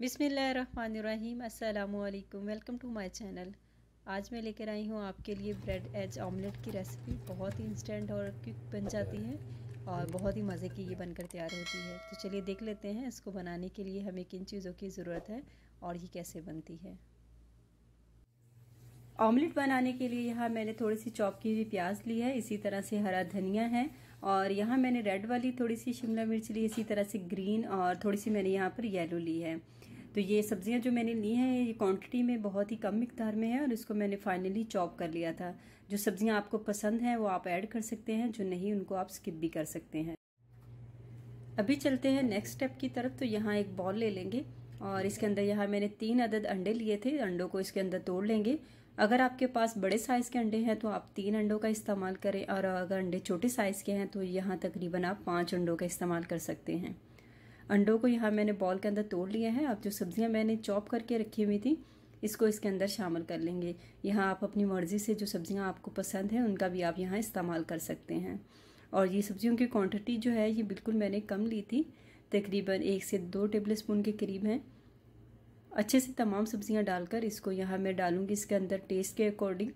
बिस्मिल्लाहिर्रहमानिर्रहीम, अस्सलामुअलैकुम। Welcome to my channel. आज मैं लेकर आई हूँ आपके लिए ब्रेड एज ऑमलेट की रेसिपी। बहुत ही इंस्टेंट और क्विक बन जाती है और बहुत ही मज़े की ये बनकर तैयार होती है। तो चलिए देख लेते हैं इसको बनाने के लिए हमें किन चीज़ों की ज़रूरत है और ये कैसे बनती है। ऑमलेट बनाने के लिए यहाँ मैंने थोड़ी सी चॉप की हुई प्याज ली है, इसी तरह से हरा धनिया है और यहाँ मैंने रेड वाली थोड़ी सी शिमला मिर्च ली, इसी तरह से ग्रीन और थोड़ी सी मैंने यहाँ पर येलो ली है। तो ये सब्जियाँ जो मैंने ली हैं ये क्वांटिटी में बहुत ही कम मिकदार में है और इसको मैंने फाइनली चॉप कर लिया था। जो सब्जियाँ आपको पसंद हैं वो आप ऐड कर सकते हैं, जो नहीं उनको आप स्किप भी कर सकते हैं। अभी चलते हैं नेक्स्ट स्टेप की तरफ। तो यहाँ एक बॉल ले लेंगे और इसके अंदर यहाँ मैंने 3 अदद अंडे लिए थे, अंडों को इसके अंदर तोड़ लेंगे। अगर आपके पास बड़े साइज़ के अंडे हैं तो आप 3 अंडों का इस्तेमाल करें और अगर अंडे छोटे साइज़ के हैं तो यहाँ तकरीबन आप 5 अंडों का इस्तेमाल कर सकते हैं। अंडों को यहाँ मैंने बॉल के अंदर तोड़ लिया है। अब जो सब्जियाँ मैंने चॉप करके रखी हुई थी इसको इसके अंदर शामिल कर लेंगे। यहाँ आप अपनी मर्ज़ी से जो सब्जियाँ आपको पसंद हैं उनका भी आप यहाँ इस्तेमाल कर सकते हैं। और ये सब्जियों की क्वांटिटी जो है ये बिल्कुल मैंने कम ली थी, तकरीबन 1 से 2 टेबलस्पून के करीब हैं। अच्छे से तमाम सब्जियां डालकर इसको यहाँ मैं डालूंगी इसके अंदर टेस्ट के अकॉर्डिंग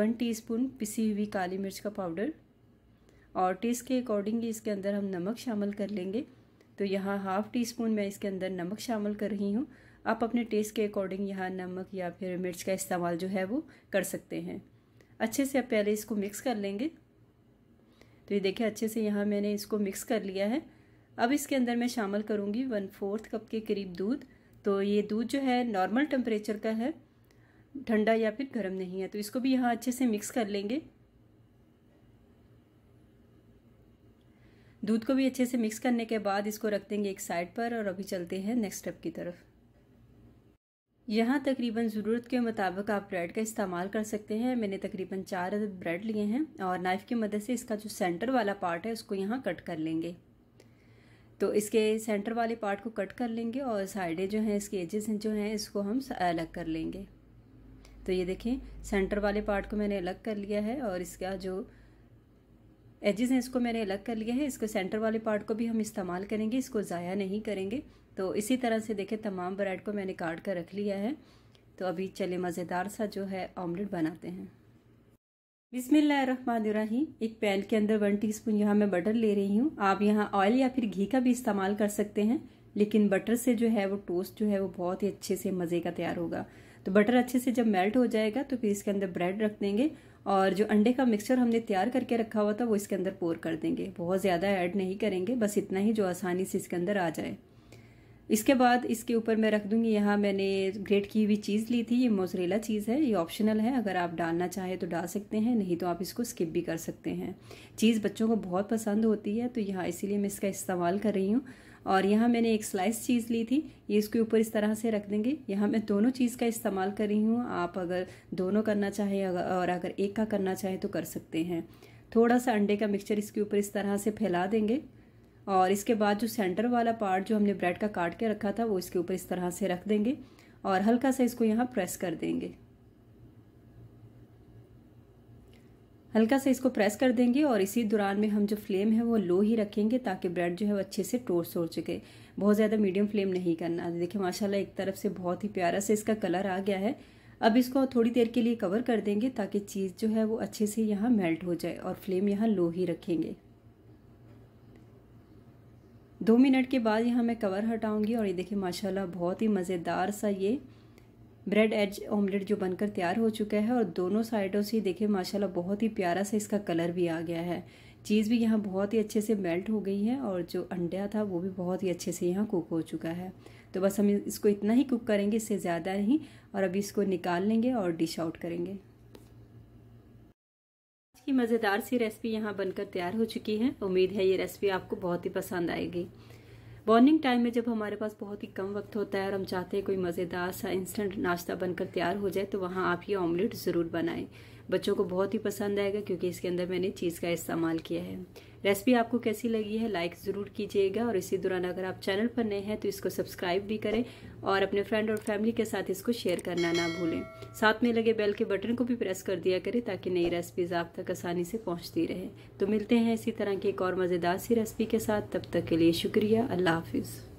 1 टीस्पून पिसी हुई काली मिर्च का पाउडर और टेस्ट के अकॉर्डिंग इसके अंदर हम नमक शामिल कर लेंगे। तो यहाँ ½ टीस्पून मैं इसके अंदर नमक शामिल कर रही हूँ। आप अपने टेस्ट के अकॉर्डिंग यहाँ नमक या फिर मिर्च का इस्तेमाल जो है वो कर सकते हैं। अच्छे से आप पहले इसको मिक्स कर लेंगे। तो ये देखिए अच्छे से यहाँ मैंने इसको मिक्स कर लिया है। अब इसके अंदर मैं शामिल करूँगी 1/4 कप के करीब दूध। तो ये दूध जो है नॉर्मल टेम्परेचर का है, ठंडा या फिर गर्म नहीं है। तो इसको भी यहाँ अच्छे से मिक्स कर लेंगे। दूध को भी अच्छे से मिक्स करने के बाद इसको रख देंगे एक साइड पर और अभी चलते हैं नेक्स्ट स्टेप की तरफ। यहाँ तकरीबन ज़रूरत के मुताबिक आप ब्रेड का इस्तेमाल कर सकते हैं। मैंने तकरीबन 4 अदद ब्रेड लिए हैं और नाइफ़ की मदद से इसका जो सेंटर वाला पार्ट है उसको यहाँ कट कर लेंगे। तो इसके सेंटर वाले पार्ट को कट कर लेंगे और साइडें जो हैं इसके एजेस जो हैं इसको हम अलग कर लेंगे। तो ये देखें सेंटर वाले पार्ट को मैंने अलग कर लिया है और इसका जो एजेस हैं इसको मैंने अलग कर लिया है। इसको सेंटर वाले पार्ट को भी हम इस्तेमाल करेंगे, इसको ज़ाया नहीं करेंगे। तो इसी तरह से देखें तमाम ब्रेड को मैंने काट कर रख लिया है। तो अभी चले मज़ेदार सा जो है ऑमलेट बनाते हैं। बिस्मिल्लाहिर्रहमानिर्रहीम। एक पैन के अंदर 1 टीस्पून यहाँ मैं बटर ले रही हूँ। आप यहाँ ऑयल या फिर घी का भी इस्तेमाल कर सकते हैं, लेकिन बटर से जो है वो टोस्ट जो है वो बहुत ही अच्छे से मज़े का तैयार होगा। तो बटर अच्छे से जब मेल्ट हो जाएगा तो फिर इसके अंदर ब्रेड रख देंगे और जो अंडे का मिक्सचर हमने तैयार करके रखा हुआ था वो इसके अंदर पोर कर देंगे। बहुत ज़्यादा ऐड नहीं करेंगे, बस इतना ही जो आसानी से इसके अंदर आ जाए। इसके बाद इसके ऊपर मैं रख दूंगी यहाँ मैंने ग्रेट की हुई चीज़ ली थी, ये मोज़रेला चीज़ है। ये ऑप्शनल है, अगर आप डालना चाहें तो डाल सकते हैं, नहीं तो आप इसको स्किप भी कर सकते हैं। चीज़ बच्चों को बहुत पसंद होती है तो यहाँ इसीलिए मैं इसका इस्तेमाल कर रही हूँ। और यहाँ मैंने एक स्लाइस चीज़ ली थी, ये इसके ऊपर इस तरह से रख देंगे। यहाँ मैं दोनों चीज़ का इस्तेमाल कर रही हूँ, आप अगर दोनों करना चाहें और अगर एक का करना चाहें तो कर सकते हैं। थोड़ा सा अंडे का मिक्सचर इसके ऊपर इस तरह से फैला देंगे और इसके बाद जो सेंटर वाला पार्ट जो हमने ब्रेड का काट के रखा था वो इसके ऊपर इस तरह से रख देंगे और हल्का सा इसको यहाँ प्रेस कर देंगे। हल्का सा इसको प्रेस कर देंगे और इसी दौरान में हम जो फ्लेम है वो लो ही रखेंगे ताकि ब्रेड जो है वो अच्छे से टोस्ट हो सके। बहुत ज़्यादा मीडियम फ्लेम नहीं करना। देखिए माशाल्लाह एक तरफ से बहुत ही प्यारा से इसका कलर आ गया है। अब इसको थोड़ी देर के लिए कवर कर देंगे ताकि चीज़ जो है वो अच्छे से यहाँ मेल्ट हो जाए और फ्लेम यहाँ लो ही रखेंगे। 2 मिनट के बाद यहाँ मैं कवर हटाऊंगी और ये देखिए माशाल्लाह बहुत ही मज़ेदार सा ये ब्रेड एज ऑमलेट जो बनकर तैयार हो चुका है। और दोनों साइडों से देखिए माशाल्लाह बहुत ही प्यारा सा इसका कलर भी आ गया है। चीज़ भी यहाँ बहुत ही अच्छे से मेल्ट हो गई है और जो अंडा था वो भी बहुत ही अच्छे से यहाँ कुक हो चुका है। तो बस हम इसको इतना ही कुक करेंगे, इससे ज़्यादा नहीं। और अभी इसको निकाल लेंगे और डिश आउट करेंगे। की मज़ेदार सी रेसिपी यहाँ बनकर तैयार हो चुकी है। उम्मीद है ये रेसिपी आपको बहुत ही पसंद आएगी। मॉर्निंग टाइम में जब हमारे पास बहुत ही कम वक्त होता है और हम चाहते हैं कोई मज़ेदार सा इंस्टेंट नाश्ता बनकर तैयार हो जाए तो वहाँ आप ये ऑमलेट ज़रूर बनाएं। बच्चों को बहुत ही पसंद आएगा क्योंकि इसके अंदर मैंने चीज़ का इस्तेमाल किया है। रेसिपी आपको कैसी लगी है लाइक ज़रूर कीजिएगा और इसी दौरान अगर आप चैनल पर नए हैं तो इसको सब्सक्राइब भी करें और अपने फ्रेंड और फैमिली के साथ इसको शेयर करना ना भूलें। साथ में लगे बेल के बटन को भी प्रेस कर दिया करें ताकि नई रेसिपीज़ आप तक आसानी से पहुँचती रहे। तो मिलते हैं इसी तरह की एक और मज़ेदार सी रेसिपी के साथ। तब तक के लिए शुक्रिया। अल्लाह हाफिज़।